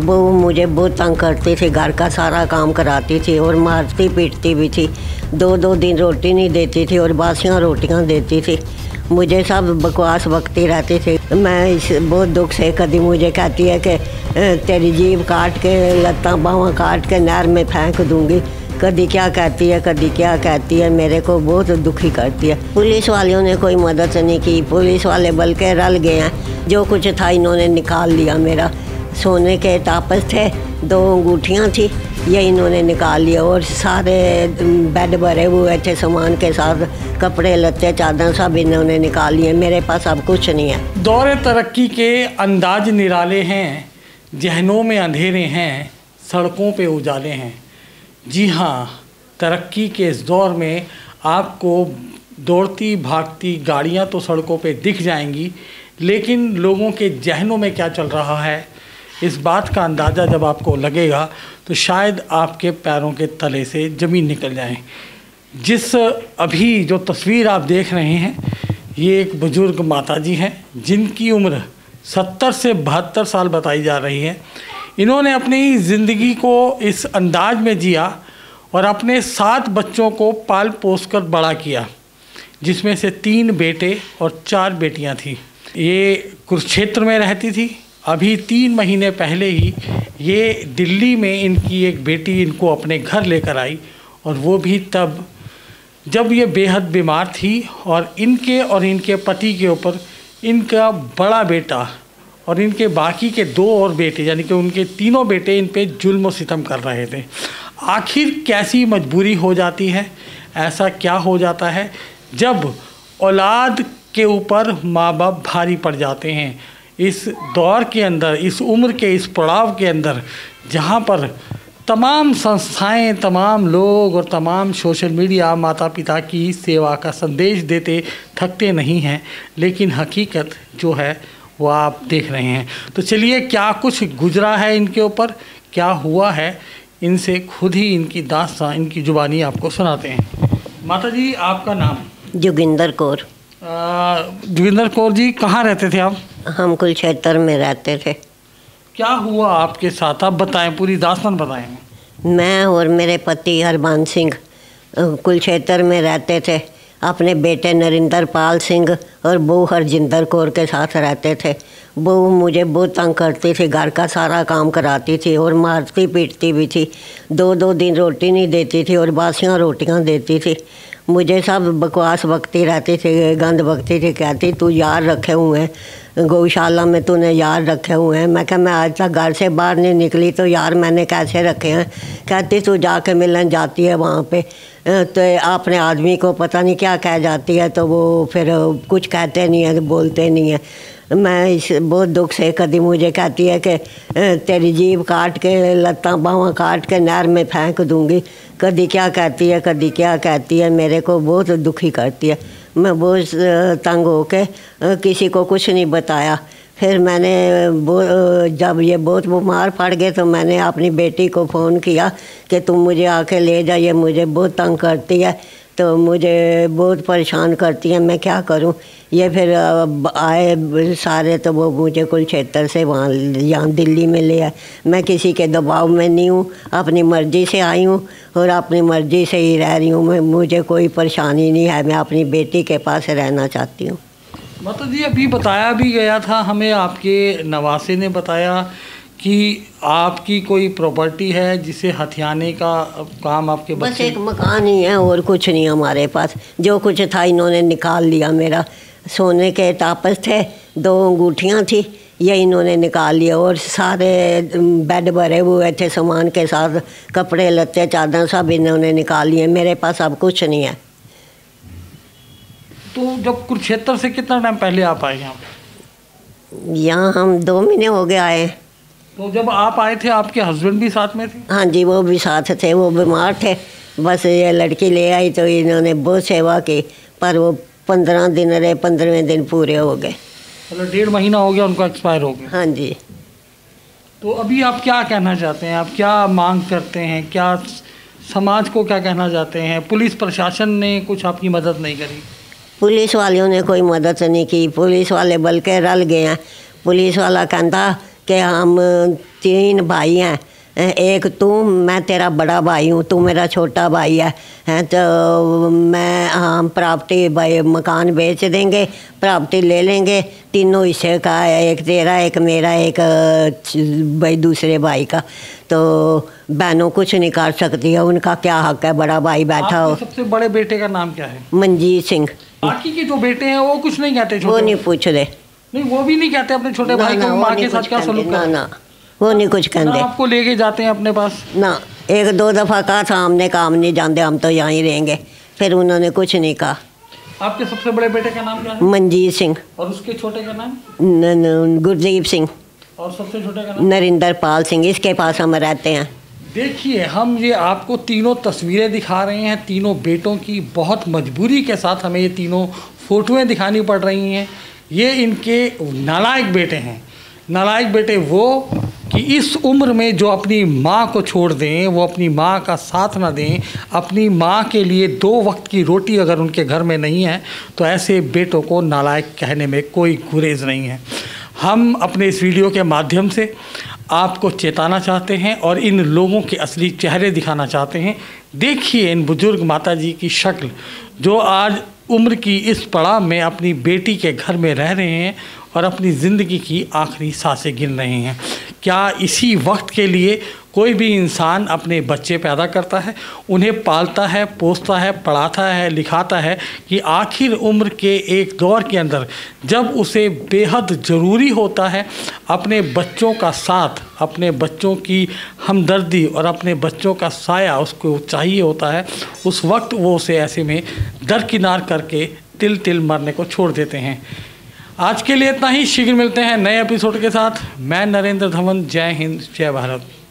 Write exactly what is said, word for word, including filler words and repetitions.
वो मुझे बहुत तंग करती थी, घर का सारा काम कराती थी और मारती पीटती भी थी। दो दो दिन रोटी नहीं देती थी और बासियाँ रोटियाँ देती थी। मुझे सब बकवास बकती रहती थी। मैं इस बहुत दुख से, कभी मुझे कहती है कि तेरी जीभ काट के, लत्तां बाँह काट के नहर में फेंक दूँगी, कभी क्या कहती है, कभी क्या कहती है, मेरे को बहुत दुखी करती है। पुलिस वालों ने कोई मदद नहीं की, पुलिस वाले बल्कि रल गए हैं, जो कुछ था इन्होंने निकाल लिया। मेरा सोने के तापस थे, दो अंगूठियाँ थी, ये इन्होंने निकाल लिया और सारे बेड भरे हुए थे सामान के साथ, कपड़े लत्ते चादर सब इन्होंने निकाल लिए। मेरे पास अब कुछ नहीं है। दौरे तरक्की के अंदाज निराले हैं, जहनों में अंधेरे हैं, सड़कों पे उजाले हैं। जी हाँ, तरक्की के इस दौर में आपको दौड़ती भागती गाड़ियाँ तो सड़कों पे दिख जाएंगी, लेकिन लोगों के जहनों में क्या चल रहा है इस बात का अंदाज़ा जब आपको लगेगा तो शायद आपके पैरों के तले से ज़मीन निकल जाए। जिस अभी जो तस्वीर आप देख रहे हैं, ये एक बुज़ुर्ग माताजी हैं जिनकी उम्र सत्तर से बहत्तर साल बताई जा रही है। इन्होंने अपनी ज़िंदगी को इस अंदाज में जिया और अपने सात बच्चों को पाल पोस कर बड़ा किया, जिसमें से तीन बेटे और चार बेटियां थीं। ये कुरुक्षेत्र में रहती थी। अभी तीन महीने पहले ही ये दिल्ली में इनकी एक बेटी इनको अपने घर लेकर आई, और वो भी तब जब ये बेहद बीमार थी। और इनके और इनके पति के ऊपर इनका बड़ा बेटा और इनके बाकी के दो और बेटे, यानी कि उनके तीनों बेटे इन पे जुल्म और सितम कर रहे थे। आखिर कैसी मजबूरी हो जाती है, ऐसा क्या हो जाता है जब औलाद के ऊपर माँ बाप भारी पड़ जाते हैं। इस दौर के अंदर, इस उम्र के इस पड़ाव के अंदर, जहाँ पर तमाम संस्थाएं, तमाम लोग और तमाम सोशल मीडिया माता पिता की सेवा का संदेश देते थकते नहीं हैं, लेकिन हकीकत जो है वो आप देख रहे हैं। तो चलिए, क्या कुछ गुजरा है इनके ऊपर, क्या हुआ है, इनसे खुद ही इनकी दास्तां, इनकी जुबानी आपको सुनाते हैं। माता जी, आपका नाम? जोगिंदर कौर। जोगिंदर कौर जी, कहाँ रहते थे आप? हम कुरुक्षेत्र में रहते थे। क्या हुआ आपके साथ, आप बताएं, पूरी दास्तान बताएं। मैं और मेरे पति हरबान सिंह कुरुक्षेत्र में रहते थे। अपने बेटे नरिंदर पाल सिंह और बहू हरजिंदर कौर के साथ रहते थे। बहू मुझे बहुत तंग करती थी, घर का सारा काम कराती थी और मारती पीटती भी थी। दो दो दिन रोटी नहीं देती थी और बासियाँ रोटियाँ देती थी। मुझे सब बकवास बकती रहती थी, गंद बकती थी, कहती तू यार रखे हुए हैं गौशाला में, तूने यार रखे हुए हैं। मैं कहा मैं आज तक घर से बाहर नहीं निकली तो यार मैंने कैसे रखे हैं। कहती तू जाके मिलन जाती है वहाँ पे तो अपने आदमी को पता नहीं क्या कह जाती है, तो वो फिर कुछ कहते नहीं है, बोलते नहीं है। मैं इस बहुत दुख से, कभी मुझे कहती है कि तेरी जीभ काट के, लत्तां बाँह काट के नहर में फेंक दूँगी, कभी क्या कहती है, कभी क्या कहती है, मेरे को बहुत दुखी करती है। मैं बहुत तंग होके किसी को कुछ नहीं बताया। फिर मैंने जब ये बहुत बीमार पड़ गए तो मैंने अपनी बेटी को फ़ोन किया कि तुम मुझे आके ले जाइए, मुझे बहुत तंग करती है, तो मुझे बहुत परेशान करती है, मैं क्या करूं। ये फिर आए सारे तो वो मुझे कुरुक्षेत्र से वहाँ यहाँ दिल्ली में ले आए। मैं किसी के दबाव में नहीं हूँ, अपनी मर्ज़ी से आई हूँ और अपनी मर्ज़ी से ही रह रही हूँ। मैं मुझे कोई परेशानी नहीं है, मैं अपनी बेटी के पास रहना चाहती हूँ। मतलब जी, अभी बताया भी गया था हमें, आपके नवासे ने बताया कि आपकी कोई प्रॉपर्टी है जिसे हथियाने का काम आपके बस एक मकान ही है और कुछ नहीं हमारे पास। जो कुछ था इन्होंने निकाल लिया। मेरा सोने के तापस थे, दो अंगूठियाँ थी, ये इन्होंने निकाल लिया और सारे बेड भरे हुए थे सामान के साथ, कपड़े लत्ते चादर सब इन्होंने निकाल लिए। मेरे पास अब कुछ नहीं है। तो जब कुरुक्षेत्र से कितना टाइम पहले आप आए यहाँ? यहाँ हम दो महीने हो गए आए। तो जब आप आए थे आपके हस्बैंड भी साथ में थे? हाँ जी, वो भी साथ थे, वो बीमार थे। बस ये लड़की ले आई तो इन्होंने बहुत सेवा की, पर वो पंद्रह दिन रहे, पंद्रहवें दिन पूरे हो गए। मतलब डेढ़ महीना हो गया उनका एक्सपायर हो गया। हाँ जी। तो अभी आप क्या कहना चाहते हैं, आप क्या मांग करते हैं, क्या समाज को क्या कहना चाहते हैं? पुलिस प्रशासन ने कुछ आपकी मदद नहीं करी? पुलिस वालों ने कोई मदद नहीं की, पुलिस वाले बल्कि रल गए हैं। पुलिस वाला कहता कि हम तीन भाई हैं, एक तू, मैं तेरा बड़ा भाई हूँ, तू मेरा छोटा भाई है, हैं तो मैं हम प्रॉपर्टी भाई मकान बेच देंगे, प्रॉपर्टी ले लेंगे, तीनों हिस्से का, एक तेरा एक मेरा एक भाई दूसरे भाई का। तो बहनों कुछ नहीं कर सकती है, उनका क्या हक है, बड़ा भाई बैठा हो। सबसे बड़े बेटे का नाम क्या है? मनजीत सिंह। बाकी के जो बेटे हैं वो कुछ नहीं कहते, वो नहीं पूछते, नहीं वो भी नहीं कहते अपने छोटे भाई को मां के साथ क्या सलूक करना। ना वो नहीं कुछ कहते। आपको लेके जाते हैं अपने पास? ना, एक दो दफ़ा कहा था हमने, काम नहीं जानते हम तो यहाँ ही रहेंगे, फिर उन्होंने कुछ नहीं कहा। आपके सबसे बड़े बेटे का नाम क्या है? मनजीत सिंह। और उसके छोटे का नाम? गुरदीप सिंह। और सबसे छोटे का नाम? नरिंदर पाल सिंह, इसके पास हम रहते हैं। देखिए, हम ये आपको तीनों तस्वीरें दिखा रहे हैं तीनों बेटों की, बहुत मजबूरी के साथ हमें ये तीनों फोटोएँ दिखानी पड़ रही हैं। ये इनके नालायक बेटे हैं, नालायक बेटे वो कि इस उम्र में जो अपनी माँ को छोड़ दें, वो अपनी माँ का साथ ना दें, अपनी माँ के लिए दो वक्त की रोटी अगर उनके घर में नहीं है तो ऐसे बेटों को नालायक कहने में कोई गुरेज नहीं है। हम अपने इस वीडियो के माध्यम से आपको चेताना चाहते हैं और इन लोगों के असली चेहरे दिखाना चाहते हैं। देखिए इन बुज़ुर्ग माता जी की शक्ल, जो आज उम्र की इस पड़ाव में अपनी बेटी के घर में रह रहे हैं और अपनी ज़िंदगी की आखिरी सांसें गिन रहे हैं। क्या इसी वक्त के लिए कोई भी इंसान अपने बच्चे पैदा करता है, उन्हें पालता है, पोसता है, पढ़ाता है, लिखाता है, कि आखिर उम्र के एक दौर के अंदर जब उसे बेहद ज़रूरी होता है अपने बच्चों का साथ, अपने बच्चों की हमदर्दी और अपने बच्चों का साया उसको चाहिए होता है, उस वक्त वो उसे ऐसे में दरकिनार करके तिल तिल मरने को छोड़ देते हैं। आज के लिए इतना ही, शीघ्र मिलते हैं नए एपिसोड के साथ। मैं नरेंद्र धवन, जय हिंद, जय भारत।